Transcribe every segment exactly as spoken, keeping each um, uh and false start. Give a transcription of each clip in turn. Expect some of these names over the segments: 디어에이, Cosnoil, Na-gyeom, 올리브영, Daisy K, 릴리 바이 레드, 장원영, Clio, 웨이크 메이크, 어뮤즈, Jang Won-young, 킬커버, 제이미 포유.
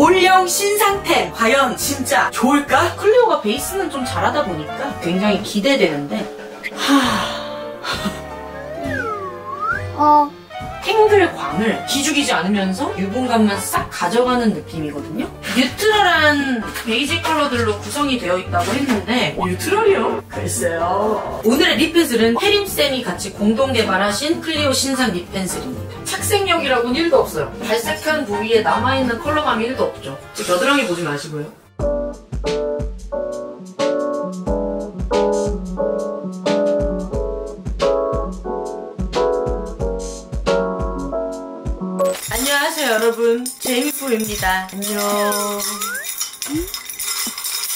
올영 신상태 과연 진짜 좋을까? 클리오가 베이스는 좀 잘하다 보니까 굉장히 기대되는데 하... 어... 탱글광을 기죽이지 않으면서 유분감만 싹 가져가는 느낌이거든요? 뉴트럴한 베이지 컬러들로 구성이 되어 있다고 했는데 뉴트럴이요? 글쎄요... 오늘의 립 펜슬은 혜림쌤이 같이 공동 개발하신 클리오 신상 립 펜슬입니다. 착색력이라고는 일도 없어요. 발색한 부위에 남아있는 컬러감이 일도 없죠. 즉 겨드랑이 보지 마시고요. 안녕하세요 여러분, 제이미포유입니다. 안녕.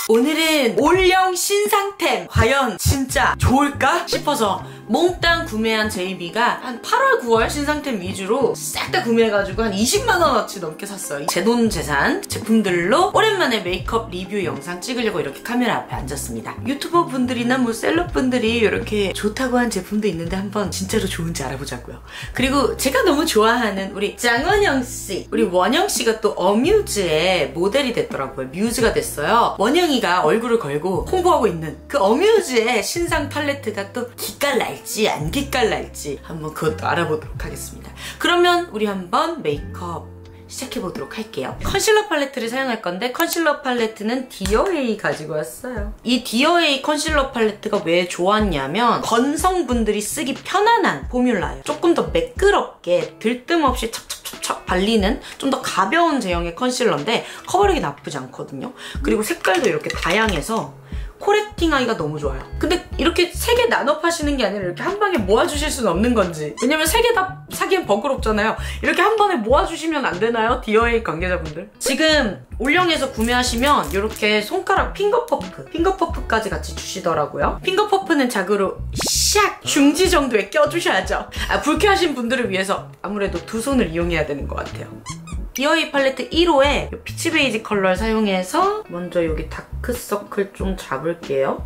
오늘은 올영 신상템 과연 진짜 좋을까 싶어서 몽땅 구매한 제이미가 한 팔월 구월 신상템 위주로 싹 다 구매해가지고 한 이십만 원어치 넘게 샀어요. 제 돈 재산 제품들로 오랜만에 메이크업 리뷰 영상 찍으려고 이렇게 카메라 앞에 앉았습니다. 유튜버 분들이나 뭐 셀럽 분들이 이렇게 좋다고 한 제품도 있는데 한번 진짜로 좋은지 알아보자고요. 그리고 제가 너무 좋아하는 우리 장원영씨, 우리 원영씨가 또 어뮤즈의 모델이 됐더라고요. 뮤즈가 됐어요. 원영이가 얼굴을 걸고 홍보하고 있는 그 어뮤즈의 신상 팔레트가 또 기깔나요. 날지 안 기깔날지 한번 그것도 알아보도록 하겠습니다. 그러면 우리 한번 메이크업 시작해보도록 할게요. 컨실러 팔레트를 사용할 건데 컨실러 팔레트는 Dear A 가지고 왔어요. 이 Dear A 컨실러 팔레트가 왜 좋았냐면 건성분들이 쓰기 편안한 포뮬라예요. 조금 더 매끄럽게 들뜸없이 착착착착 발리는 좀 더 가벼운 제형의 컨실러인데 커버력이 나쁘지 않거든요. 그리고 색깔도 이렇게 다양해서 코렉팅하기가 너무 좋아요. 근데 이렇게 세 개 나눠파시는 게 아니라 이렇게 한 방에 모아주실 수는 없는 건지, 왜냐면 세 개 다 사기엔 번거롭잖아요. 이렇게 한 번에 모아주시면 안 되나요? Dear A 관계자분들, 지금 올영에서 구매하시면 이렇게 손가락 핑거퍼프, 핑거퍼프까지 같이 주시더라고요. 핑거퍼프는 자그로 샥 중지 정도에 껴주셔야죠. 아, 불쾌하신 분들을 위해서 아무래도 두 손을 이용해야 되는 것 같아요. Dear A 팔레트 일 호에 피치 베이지 컬러를 사용해서 먼저 여기 다크서클 좀 잡을게요.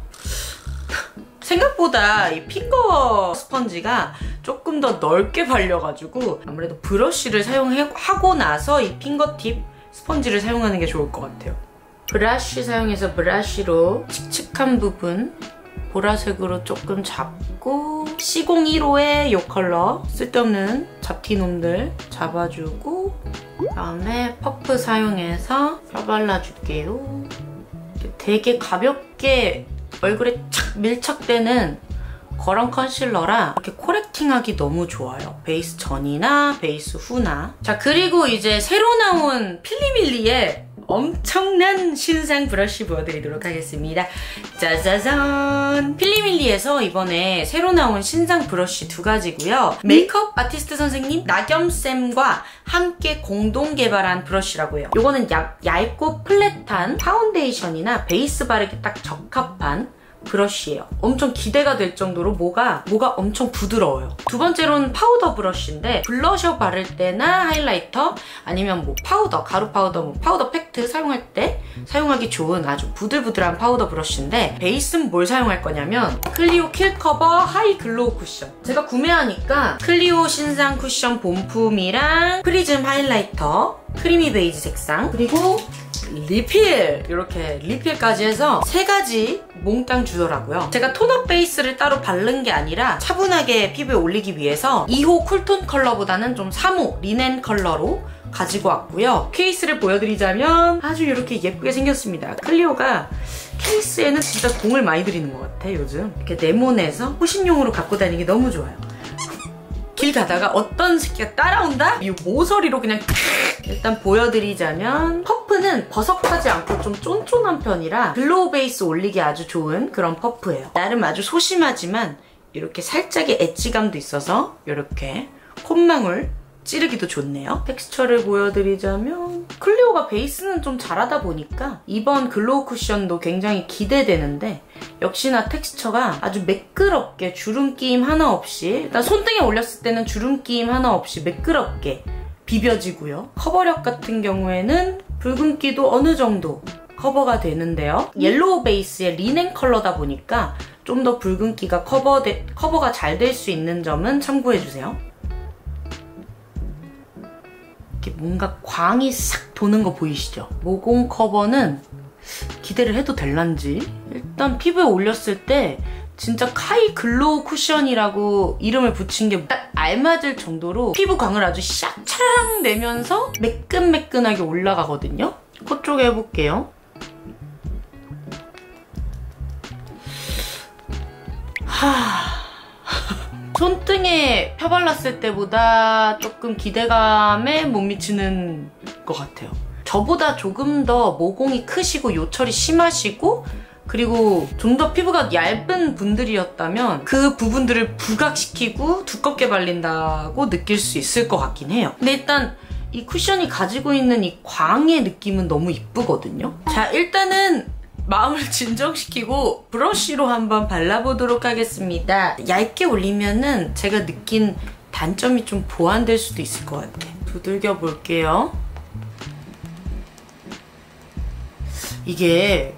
생각보다 이 핑거 스펀지가 조금 더 넓게 발려가지고 아무래도 브러쉬를 사용하고 나서 이 핑거팁 스펀지를 사용하는 게 좋을 것 같아요. 브러쉬 사용해서 브러쉬로 칙칙한 부분 보라색으로 조금 잡고 시공 일 호에 이 컬러 쓸데없는 잡티놈들 잡아주고 그다음에 퍼프 사용해서 펴발라줄게요. 되게 가볍게 얼굴에 착 밀착되는 그런 컨실러라 이렇게 코렉팅하기 너무 좋아요. 베이스 전이나 베이스 후나. 자, 그리고 이제 새로 나온 필리밀리의 엄청난 신상 브러쉬 보여드리도록 하겠습니다. 짜자잔! 필리밀리에서 이번에 새로 나온 신상 브러쉬 두 가지고요. 메이크업 아티스트 선생님 나겸쌤과 함께 공동 개발한 브러쉬라고 해요. 요거는 야, 얇고 플랫한 파운데이션이나 베이스 바르기 딱 적합한 브러쉬예요. 엄청 기대가 될 정도로 뭐가 뭐가 엄청 부드러워요. 두 번째로는 파우더 브러쉬인데 블러셔 바를 때나 하이라이터 아니면 뭐 파우더, 가루 파우더, 뭐 파우더 팩트 사용할 때 사용하기 좋은 아주 부들부들한 파우더 브러쉬인데 베이스는 뭘 사용할 거냐면 클리오 킬 커버 하이 글로우 쿠션. 제가 구매하니까 클리오 신상 쿠션 본품이랑 프리즘 하이라이터, 크리미 베이지 색상, 그리고 리필! 이렇게 리필까지 해서 세 가지 몽땅 주더라고요. 제가 톤업 베이스를 따로 바른 게 아니라 차분하게 피부에 올리기 위해서 이 호 쿨톤 컬러보다는 좀 삼 호 리넨 컬러로 가지고 왔고요. 케이스를 보여드리자면 아주 이렇게 예쁘게 생겼습니다. 클리오가 케이스에는 진짜 공을 많이 들이는 것 같아, 요즘. 이렇게 네모내서 호신용으로 갖고 다니기 너무 좋아요. 길 가다가 어떤 새끼가 따라온다? 이 모서리로 그냥 일단 보여드리자면 퍼프는 버석하지 않고 좀 쫀쫀한 편이라 글로우 베이스 올리기 아주 좋은 그런 퍼프예요. 나름 아주 소심하지만 이렇게 살짝의 엣지감도 있어서 이렇게 콧망울 찌르기도 좋네요. 텍스처를 보여드리자면 클리오가 베이스는 좀 잘하다 보니까 이번 글로우 쿠션도 굉장히 기대되는데 역시나 텍스처가 아주 매끄럽게 주름 끼임 하나 없이, 일단 손등에 올렸을 때는 주름 끼임 하나 없이 매끄럽게 비벼지고요. 커버력 같은 경우에는 붉은기도 어느 정도 커버가 되는데요. 옐로우 베이스의 리넨 컬러다 보니까 좀 더 붉은기가 커버되, 커버가 잘 될 수 있는 점은 참고해주세요. 이렇게 뭔가 광이 싹 도는 거 보이시죠? 모공 커버는 기대를 해도 될란지, 일단 피부에 올렸을 때 진짜 카이 글로우 쿠션이라고 이름을 붙인 게 딱 알맞을 정도로 피부 광을 아주 샥 차랑 내면서 매끈매끈하게 올라가거든요. 코 쪽에 해볼게요. 하... 손등에 펴발랐을 때보다 조금 기대감에 못 미치는 것 같아요. 저보다 조금 더 모공이 크시고 요철이 심하시고 그리고 좀 더 피부가 얇은 분들이었다면 그 부분들을 부각시키고 두껍게 발린다고 느낄 수 있을 것 같긴 해요. 근데 일단 이 쿠션이 가지고 있는 이 광의 느낌은 너무 이쁘거든요. 자, 일단은 마음을 진정시키고 브러쉬로 한번 발라보도록 하겠습니다. 얇게 올리면은 제가 느낀 단점이 좀 보완될 수도 있을 것 같아요. 두들겨 볼게요. 이게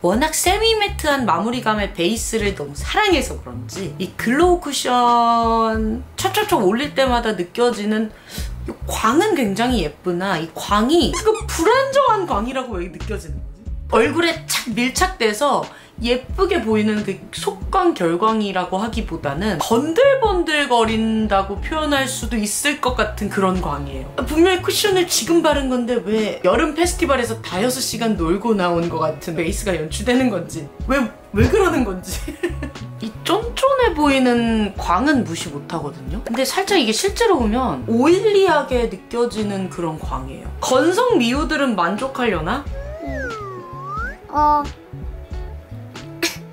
워낙 세미매트한 마무리감의 베이스를 너무 사랑해서 그런지 이 글로우 쿠션 촥촥촥 올릴 때마다 느껴지는 이 광은 굉장히 예쁘나 이 광이 지금 불안정한 광이라고 왜 느껴지는, 얼굴에 착 밀착돼서 예쁘게 보이는 그 속광 결광이라고 하기보다는 번들번들거린다고 표현할 수도 있을 것 같은 그런 광이에요. 분명히 쿠션을 지금 바른 건데 왜 여름 페스티벌에서 다여섯 시간 놀고 나온 것 같은 베이스가 연출되는 건지, 왜, 왜 그러는 건지 이 쫀쫀해 보이는 광은 무시 못하거든요. 근데 살짝 이게 실제로 보면 오일리하게 느껴지는 그런 광이에요. 건성 미우들은 만족하려나? 어.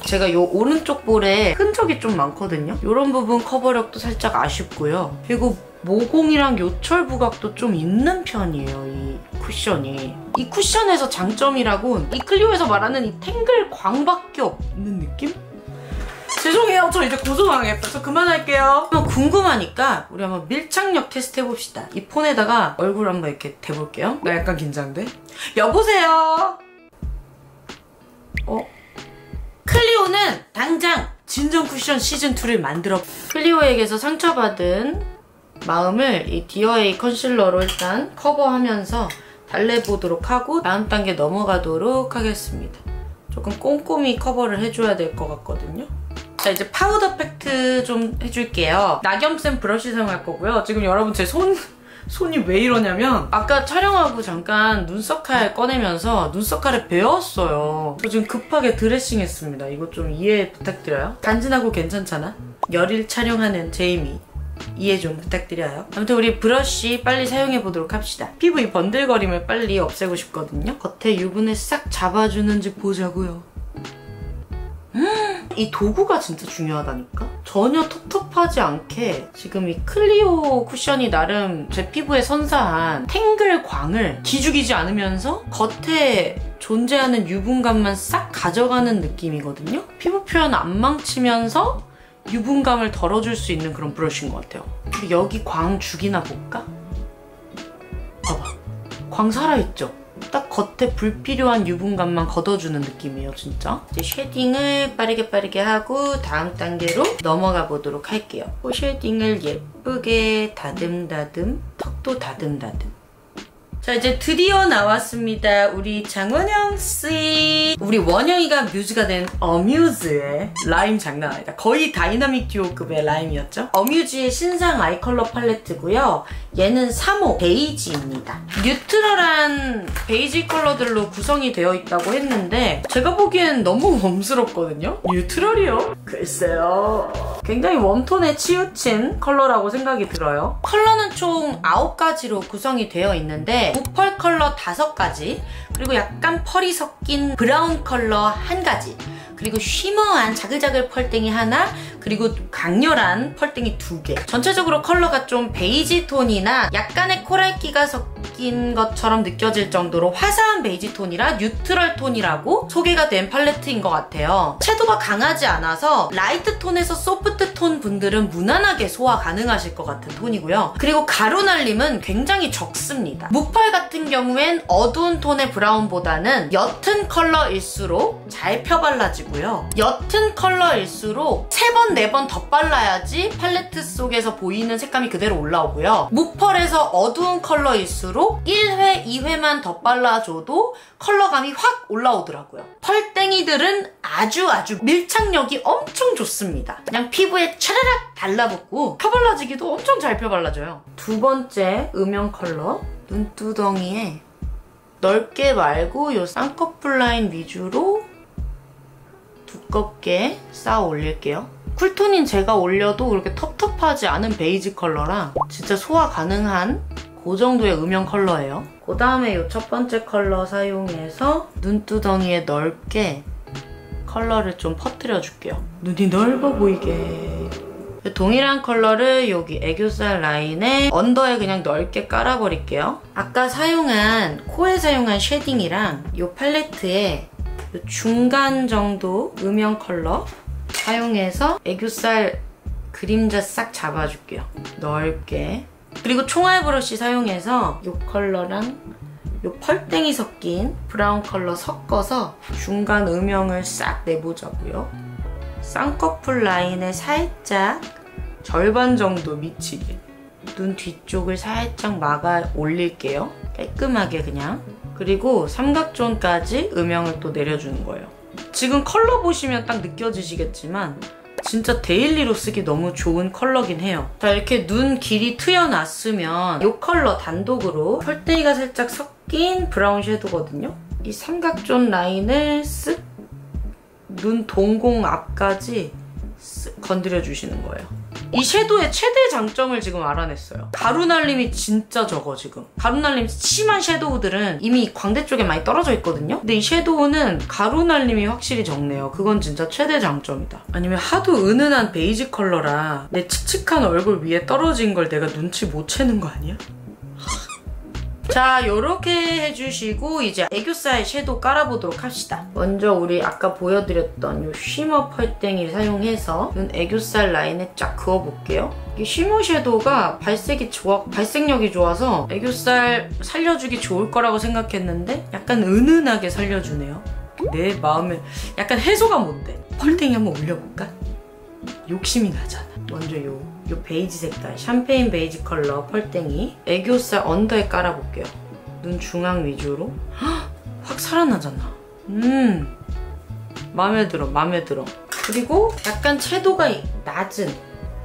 제가 요 오른쪽 볼에 흔적이 좀 많거든요. 이런 부분 커버력도 살짝 아쉽고요. 그리고 모공이랑 요철 부각도 좀 있는 편이에요, 이 쿠션이. 이 쿠션에서 장점이라곤 이 클리오에서 말하는 이 탱글 광밖에 없는 느낌? 죄송해요, 저 이제 고소당했다. 저 그만할게요. 한번 궁금하니까 우리 한번 밀착력 테스트 해봅시다. 이 폰에다가 얼굴 한번 이렇게 대볼게요. 나 약간 긴장돼? 여보세요? 어? 클리오는 당장 진정 쿠션 시즌 투를 만들어. 클리오에게서 상처받은 마음을 이 디어 A 컨실러로 일단 커버하면서 달래보도록 하고 다음 단계 넘어가도록 하겠습니다. 조금 꼼꼼히 커버를 해줘야 될 것 같거든요. 자, 이제 파우더 팩트 좀 해줄게요. 나겸쌤 브러쉬 사용할 거고요. 지금 여러분 제 손... 손이 왜 이러냐면 아까 촬영하고 잠깐 눈썹 칼 꺼내면서 눈썹 칼을 베었어요. 저 지금 급하게 드레싱 했습니다. 이거 좀 이해 부탁드려요. 간지나고 괜찮잖아? 열일 촬영하는 제이미, 이해 좀 부탁드려요. 아무튼 우리 브러쉬 빨리 사용해보도록 합시다. 피부 이 번들거림을 빨리 없애고 싶거든요. 겉에 유분을 싹 잡아주는지 보자고요. 이 도구가 진짜 중요하다니까? 전혀 텁텁하지 않게 지금 이 클리오 쿠션이 나름 제 피부에 선사한 탱글 광을 기죽이지 않으면서 겉에 존재하는 유분감만 싹 가져가는 느낌이거든요? 피부 표현 안 망치면서 유분감을 덜어줄 수 있는 그런 브러쉬인 것 같아요. 여기 광 죽이나 볼까? 봐봐, 광 살아있죠? 딱 겉에 불필요한 유분감만 걷어주는 느낌이에요, 진짜. 이제 쉐딩을 빠르게 빠르게 하고 다음 단계로 넘어가 보도록 할게요. 코 쉐딩을 예쁘게 다듬다듬, 턱도 다듬다듬. 자, 이제 드디어 나왔습니다. 우리 장원영 씨. 우리 원영이가 뮤즈가 된 어뮤즈의 라임 장난 아니다. 거의 다이나믹 듀오급의 라임이었죠. 어뮤즈의 신상 아이 컬러 팔레트고요. 얘는 삼 호 베이지입니다. 뉴트럴한 베이지 컬러들로 구성이 되어 있다고 했는데 제가 보기엔 너무 웜스럽거든요. 뉴트럴이요? 글쎄요. 굉장히 웜톤에 치우친 컬러라고 생각이 들어요. 컬러는 총 아홉 가지로 구성이 되어 있는데 무펄 컬러 다섯 가지, 그리고 약간 펄이 섞인 브라운 컬러 한 가지, 그리고 쉬머한 자글자글 펄땡이 하나, 그리고 강렬한 펄땡이 두 개. 전체적으로 컬러가 좀 베이지 톤이나 약간의 코랄기가 섞인 것처럼 느껴질 정도로 화사한 베이지 톤이라 뉴트럴 톤이라고 소개가 된 팔레트인 것 같아요. 채도가 강하지 않아서 라이트 톤에서 소프트 톤 분들은 무난하게 소화 가능하실 것 같은 톤이고요. 그리고 가루날림은 굉장히 적습니다. 무펄 같은 경우엔 어두운 톤의 브라운보다는 옅은 컬러일수록 잘 펴발라지고 있고요. 옅은 컬러일수록 세 번, 네 번 더 발라야지 팔레트 속에서 보이는 색감이 그대로 올라오고요. 목펄에서 어두운 컬러일수록 일 회, 이 회만 더 발라줘도 컬러감이 확 올라오더라고요. 펄땡이들은 아주 아주 밀착력이 엄청 좋습니다. 그냥 피부에 차라락 달라붙고 펴발라지기도 엄청 잘 펴발라져요. 두 번째 음영 컬러, 눈두덩이에 넓게 말고 요 쌍꺼풀 라인 위주로 두껍게 쌓아 올릴게요. 쿨톤인 제가 올려도 그렇게 텁텁하지 않은 베이지 컬러라 진짜 소화 가능한 그 정도의 음영 컬러예요. 그 다음에 요 첫 번째 컬러 사용해서 눈두덩이에 넓게 컬러를 좀 퍼뜨려 줄게요. 눈이 넓어 보이게. 동일한 컬러를 여기 애교살 라인에 언더에 그냥 넓게 깔아버릴게요. 아까 사용한 코에 사용한 쉐딩이랑 이 팔레트에 이 중간 정도 음영 컬러 사용해서 애교살 그림자 싹 잡아줄게요. 넓게. 그리고 총알 브러쉬 사용해서 이 컬러랑 이 펄땡이 섞인 브라운 컬러 섞어서 중간 음영을 싹 내보자고요. 쌍꺼풀 라인에 살짝 절반 정도 미치게 눈 뒤쪽을 살짝 막아 올릴게요. 깔끔하게 그냥. 그리고 삼각존까지 음영을 또 내려주는 거예요. 지금 컬러 보시면 딱 느껴지시겠지만 진짜 데일리로 쓰기 너무 좋은 컬러긴 해요. 자, 이렇게 눈 길이 트여놨으면 이 컬러 단독으로 펄땡이가 살짝 섞인 브라운 섀도우거든요. 이 삼각존 라인을 쓱 눈 동공 앞까지 건드려 주시는 거예요. 이 섀도우의 최대 장점을 지금 알아냈어요. 가루 날림이 진짜 적어. 지금 가루 날림 심한 섀도우들은 이미 광대 쪽에 많이 떨어져 있거든요. 근데 이 섀도우는 가루 날림이 확실히 적네요. 그건 진짜 최대 장점이다. 아니면 하도 은은한 베이지 컬러라 내 칙칙한 얼굴 위에 떨어진 걸 내가 눈치 못 채는 거 아니야? 자, 요렇게 해주시고 이제 애교살 섀도우 깔아보도록 합시다. 먼저 우리 아까 보여드렸던 요 쉬머 펄땡이를 사용해서 눈 애교살 라인에 쫙 그어볼게요. 이 쉬머 섀도우가 발색이 좋아, 발색력이 좋아서 애교살 살려주기 좋을 거라고 생각했는데 약간 은은하게 살려주네요. 내 마음에 약간 해소가 못 돼. 펄땡이 한번 올려볼까? 욕심이 나잖아. 먼저 요 이 베이지 색깔, 샴페인 베이지 컬러 펄땡이 애교살 언더에 깔아볼게요. 눈 중앙 위주로. 헉, 확 살아나잖아. 음, 마음에 들어, 마음에 들어. 그리고 약간 채도가 낮은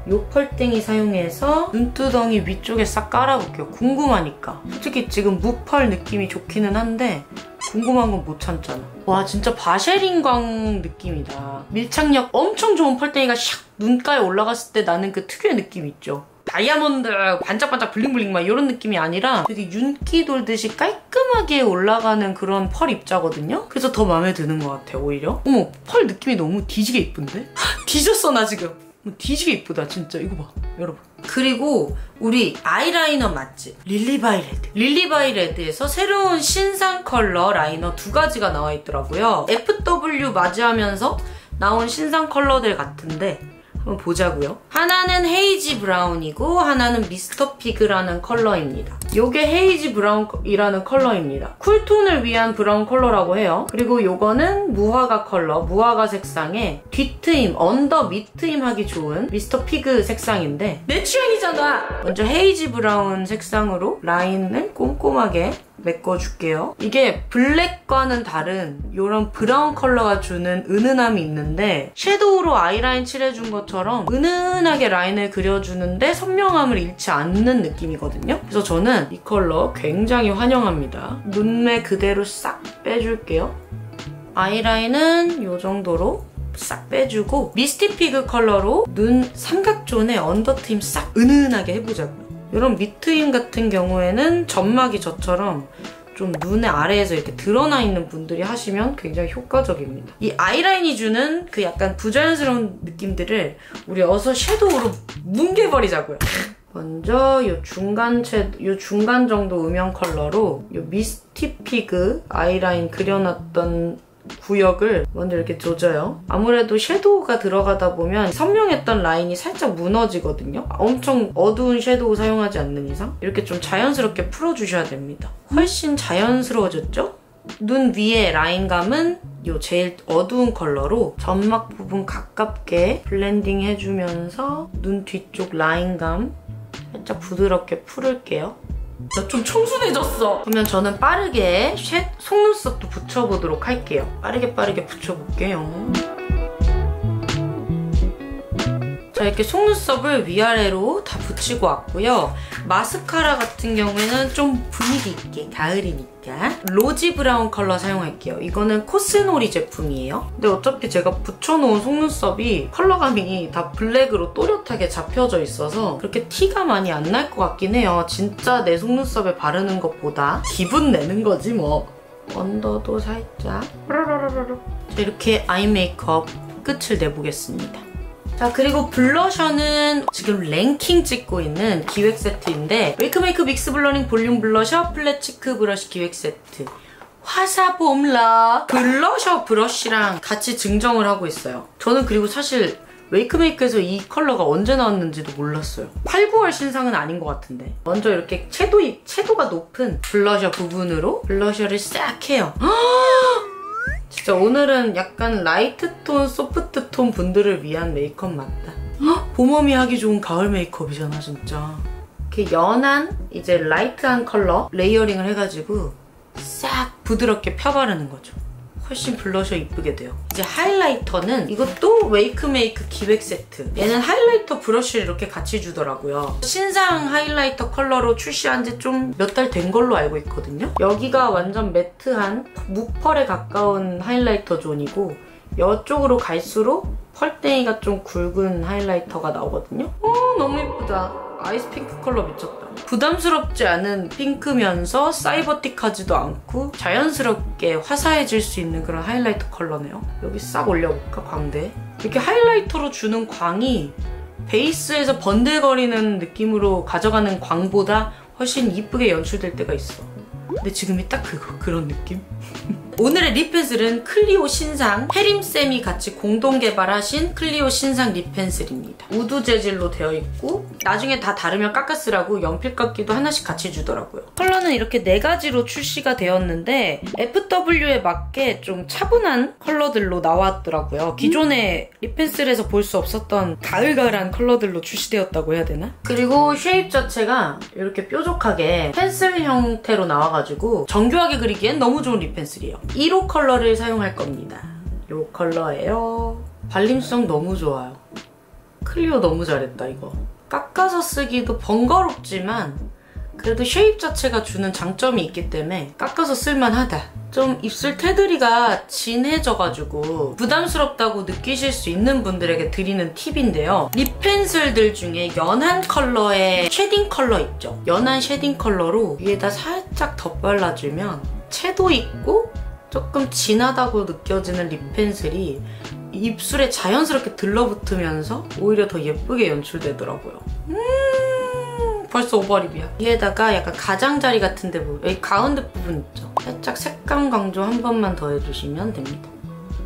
이 펄땡이 사용해서 눈두덩이 위쪽에 싹 깔아볼게요. 궁금하니까. 솔직히 지금 무펄 느낌이 좋기는 한데 궁금한 건 못 참잖아. 와, 진짜 바쉐린광 느낌이다. 밀착력 엄청 좋은 펄땡이가 샥 눈가에 올라갔을 때 나는 그 특유의 느낌 있죠. 다이아몬드 반짝반짝 블링블링 막 이런 느낌이 아니라 되게 윤기 돌듯이 깔끔하게 올라가는 그런 펄 입자거든요. 그래서 더 마음에 드는 것 같아요, 오히려. 어머, 펄 느낌이 너무 뒤지게 이쁜데? 뒤졌어, 나 지금. 뒤지게 이쁘다, 진짜. 이거 봐, 여러분. 그리고 우리 아이라이너 맛집 릴리 바이 레드. 릴리 바이 레드에서 새로운 신상 컬러 라이너 두 가지가 나와 있더라고요. 에프 더블유 맞이하면서 나온 신상 컬러들 같은데 한번 보자고요. 하나는 헤이지 브라운이고 하나는 미스터 피그라는 컬러입니다. 요게 헤이지 브라운이라는 컬러입니다. 쿨톤을 위한 브라운 컬러라고 해요. 그리고 요거는 무화과 컬러, 무화과 색상에 뒤트임, 언더 밑트임 하기 좋은 미스터 피그 색상인데 내 취향이잖아! 먼저 헤이지 브라운 색상으로 라인을 꼼꼼하게 메꿔줄게요. 이게 블랙과는 다른 이런 브라운 컬러가 주는 은은함이 있는데 섀도우로 아이라인 칠해준 것처럼 은은하게 라인을 그려주는데 선명함을 잃지 않는 느낌이거든요. 그래서 저는 이 컬러 굉장히 환영합니다. 눈매 그대로 싹 빼줄게요. 아이라인은 이 정도로 싹 빼주고 미스티 피그 컬러로 눈 삼각존에 언더트임 싹 은은하게 해보자고요. 이런 밑트임 같은 경우에는 점막이 저처럼 좀 눈의 아래에서 이렇게 드러나 있는 분들이 하시면 굉장히 효과적입니다. 이 아이라인이 주는 그 약간 부자연스러운 느낌들을 우리 어서 섀도우로 뭉개버리자고요. 먼저 이 중간 섀도, 이 중간 정도 음영 컬러로 이 미스티 피그 아이라인 그려놨던 구역을 먼저 이렇게 조져요. 아무래도 섀도우가 들어가다 보면 선명했던 라인이 살짝 무너지거든요. 엄청 어두운 섀도우 사용하지 않는 이상 이렇게 좀 자연스럽게 풀어주셔야 됩니다. 훨씬 자연스러워졌죠? 눈 위에 라인감은 이 제일 어두운 컬러로 점막 부분 가깝게 블렌딩 해주면서 눈 뒤쪽 라인감 살짝 부드럽게 풀을게요. 나 좀 청순해졌어! 그러면 저는 빠르게 섀 속눈썹도 붙여보도록 할게요. 빠르게 빠르게 붙여볼게요. 자, 이렇게 속눈썹을 위아래로 다 붙이고 왔고요. 마스카라 같은 경우에는 좀 분위기 있게, 가을이니까 로지 브라운 컬러 사용할게요. 이거는 코스놀이 제품이에요. 근데 어차피 제가 붙여놓은 속눈썹이 컬러감이 다 블랙으로 또렷하게 잡혀져 있어서 그렇게 티가 많이 안 날 것 같긴 해요. 진짜 내 속눈썹에 바르는 것보다 기분 내는 거지 뭐. 언더도 살짝. 자, 이렇게 아이 메이크업 끝을 내보겠습니다. 자, 그리고 블러셔는 지금 랭킹 찍고 있는 기획 세트인데 웨이크 메이크 믹스 블러링 볼륨 블러셔 플랫 치크 브러쉬 기획 세트 화사봄라 블러셔 브러쉬랑 같이 증정을 하고 있어요. 저는 그리고 사실 웨이크 메이크에서 이 컬러가 언제 나왔는지도 몰랐어요. 팔, 구월 신상은 아닌 것 같은데 먼저 이렇게 채도, 채도가 높은 블러셔 부분으로 블러셔를 싹 해요. 진짜 오늘은 약간 라이트톤, 소프트톤 분들을 위한 메이크업 맞다. 헉! 봄웜이 하기 좋은 가을 메이크업이잖아 진짜. 이렇게 연한, 이제 라이트한 컬러 레이어링을 해가지고 싹 부드럽게 펴바르는 거죠. 훨씬 블러셔 이쁘게 돼요. 이제 하이라이터는 이것도 웨이크 메이크 기획 세트. 얘는 하이라이터 브러쉬를 이렇게 같이 주더라고요. 신상 하이라이터 컬러로 출시한 지 좀 몇 달 된 걸로 알고 있거든요. 여기가 완전 매트한 무펄에 가까운 하이라이터 존이고 이쪽으로 갈수록 펄땡이가 좀 굵은 하이라이터가 나오거든요. 오, 너무 예쁘다. 아이스 핑크 컬러 미쳤다. 부담스럽지 않은 핑크면서 사이버틱하지도 않고 자연스럽게 화사해질 수 있는 그런 하이라이터 컬러네요. 여기 싹 올려볼까, 광대. 이렇게 하이라이터로 주는 광이 베이스에서 번들거리는 느낌으로 가져가는 광보다 훨씬 이쁘게 연출될 때가 있어. 근데 지금이 딱 그거, 그런 느낌? 오늘의 립펜슬은 클리오 신상, 혜림쌤이 같이 공동 개발하신 클리오 신상 립펜슬입니다. 우드 재질로 되어 있고 나중에 다 다르면 깎아 쓰라고 연필깎이도 하나씩 같이 주더라고요. 컬러는 이렇게 네 가지로 출시가 되었는데 에프 더블유에 맞게 좀 차분한 컬러들로 나왔더라고요. 기존의 립펜슬에서 볼 수 없었던 가을가을한 컬러들로 출시되었다고 해야 되나? 그리고 쉐입 자체가 이렇게 뾰족하게 펜슬 형태로 나와가지고 정교하게 그리기엔 너무 좋은 립펜슬이에요. 일 호 컬러를 사용할 겁니다. 요 컬러예요. 발림성 너무 좋아요. 클리오 너무 잘했다 이거. 깎아서 쓰기도 번거롭지만 그래도 쉐입 자체가 주는 장점이 있기 때문에 깎아서 쓸만하다. 좀 입술 테두리가 진해져가지고 부담스럽다고 느끼실 수 있는 분들에게 드리는 팁인데요. 립펜슬들 중에 연한 컬러의 쉐딩 컬러 있죠? 연한 쉐딩 컬러로 위에다 살짝 덧발라주면 채도 있고 조금 진하다고 느껴지는 립펜슬이 입술에 자연스럽게 들러붙으면서 오히려 더 예쁘게 연출되더라고요. 음, 벌써 오버립이야. 위에다가 약간 가장자리 같은 데 부분, 여기 가운데 부분 있죠? 살짝 색감 강조 한 번만 더 해주시면 됩니다.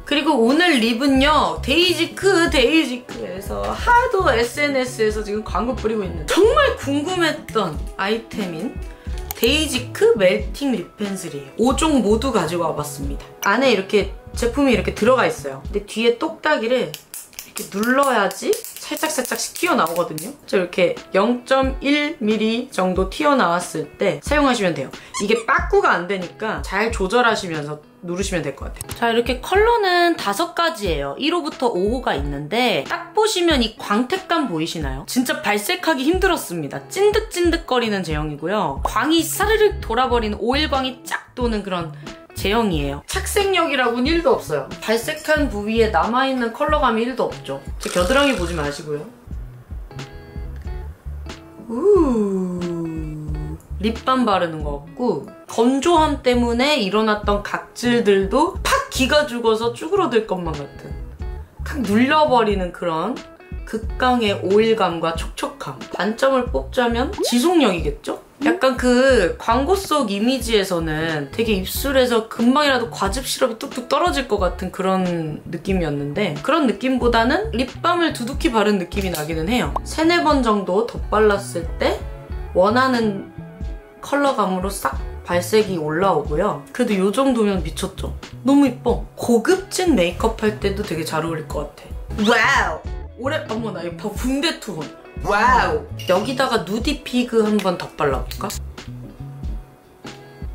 그리고 오늘 립은요, 데이지크, 데이지크에서 하도 에스엔에스에서 지금 광고 뿌리고 있는 정말 궁금했던 아이템인 데이지크 멜팅 립펜슬이에요. 오 종 모두 가지고 와봤습니다. 안에 이렇게 제품이 이렇게 들어가 있어요. 근데 뒤에 똑딱이를 이렇게 눌러야지 살짝살짝씩 튀어나오거든요. 이렇게 영 점 일 밀리미터 정도 튀어나왔을 때 사용하시면 돼요. 이게 빠꾸가 안 되니까 잘 조절하시면서 누르시면 될 것 같아요. 자, 이렇게 컬러는 다섯 가지예요. 일 호부터 오 호가 있는데 딱 보시면 이 광택감 보이시나요? 진짜 발색하기 힘들었습니다. 찐득찐득거리는 제형이고요. 광이 사르륵 돌아버리는 오일광이 쫙 도는 그런 제형이에요. 착색력이라고는 일도 없어요. 발색한 부위에 남아있는 컬러감이 일도 없죠. 제 겨드랑이 보지 마시고요. 우 립밤 바르는 것 같고 건조함 때문에 일어났던 각질들도 팍 기가 죽어서 쭈그러들 것만 같은 탁 눌려버리는 그런 극강의 오일감과 촉촉함. 단점을 뽑자면 지속력이겠죠? 약간 그 광고 속 이미지에서는 되게 입술에서 금방이라도 과즙 시럽이 뚝뚝 떨어질 것 같은 그런 느낌이었는데 그런 느낌보다는 립밤을 두둑히 바른 느낌이 나기는 해요. 세네 번 정도 덧발랐을 때 원하는 컬러감으로 싹 발색이 올라오고요. 그래도 이 정도면 미쳤죠? 너무 이뻐. 고급진 메이크업 할 때도 되게 잘 어울릴 것 같아. 와우! 올해 어머 나 이거 붕대 투혼. 와우! 여기다가 누디 피그 한번 더 발라볼까?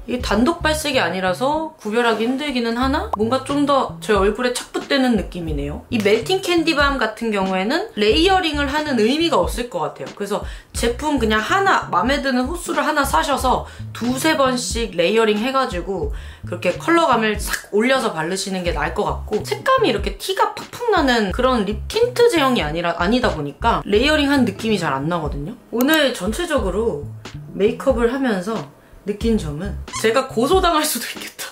이게 단독 발색이 아니라서 구별하기 힘들기는 하나? 뭔가 좀 더 제 얼굴에 착붙되는 느낌이네요. 이 멜팅 캔디밤 같은 경우에는 레이어링을 하는 의미가 없을 것 같아요. 그래서 제품 그냥 하나, 마음에 드는 호수를 하나 사셔서 두세 번씩 레이어링 해가지고 그렇게 컬러감을 싹 올려서 바르시는 게 나을 것 같고, 색감이 이렇게 티가 팍팍 나는 그런 립 틴트 제형이 아니라, 아니다 보니까 레이어링한 느낌이 잘 안 나거든요. 오늘 전체적으로 메이크업을 하면서 느낀 점은 제가 고소당할 수도 있겠다.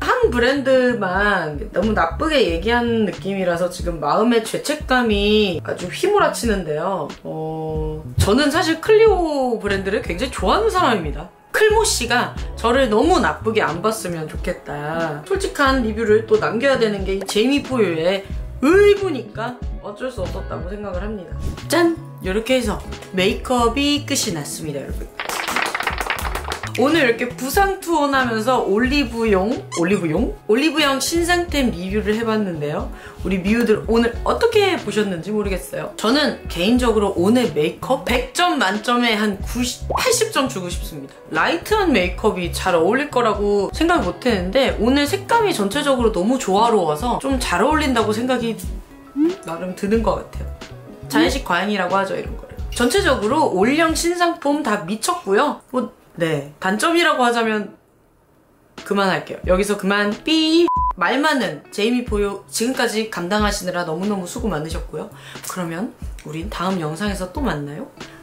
한 브랜드만 너무 나쁘게 얘기한 느낌이라서 지금 마음의 죄책감이 아주 휘몰아치는데요. 어... 저는 사실 클리오 브랜드를 굉장히 좋아하는 사람입니다. 클모 씨가 저를 너무 나쁘게 안 봤으면 좋겠다. 솔직한 리뷰를 또 남겨야 되는 게 제이미 포유의 의무니까 어쩔 수 없었다고 생각을 합니다. 짠! 이렇게 해서 메이크업이 끝이 났습니다, 여러분. 오늘 이렇게 부산 투어하면서 올리브영, 올리브영? 올리브영 신상템 리뷰를 해봤는데요. 우리 미우들 오늘 어떻게 보셨는지 모르겠어요. 저는 개인적으로 오늘 메이크업 백 점 만점에 한 구십, 팔십 점 주고 싶습니다. 라이트한 메이크업이 잘 어울릴 거라고 생각 못했는데 오늘 색감이 전체적으로 너무 조화로워서 좀 잘 어울린다고 생각이 나름 드는 것 같아요. 자의식 과잉이라고 하죠, 이런 거를. 전체적으로 올영 신상품 다 미쳤고요. 뭐 네, 단점이라고 하자면 그만할게요. 여기서 그만 삐! 말 많은 제이미 포유 지금까지 감당하시느라 너무너무 수고 많으셨고요. 그러면 우린 다음 영상에서 또 만나요.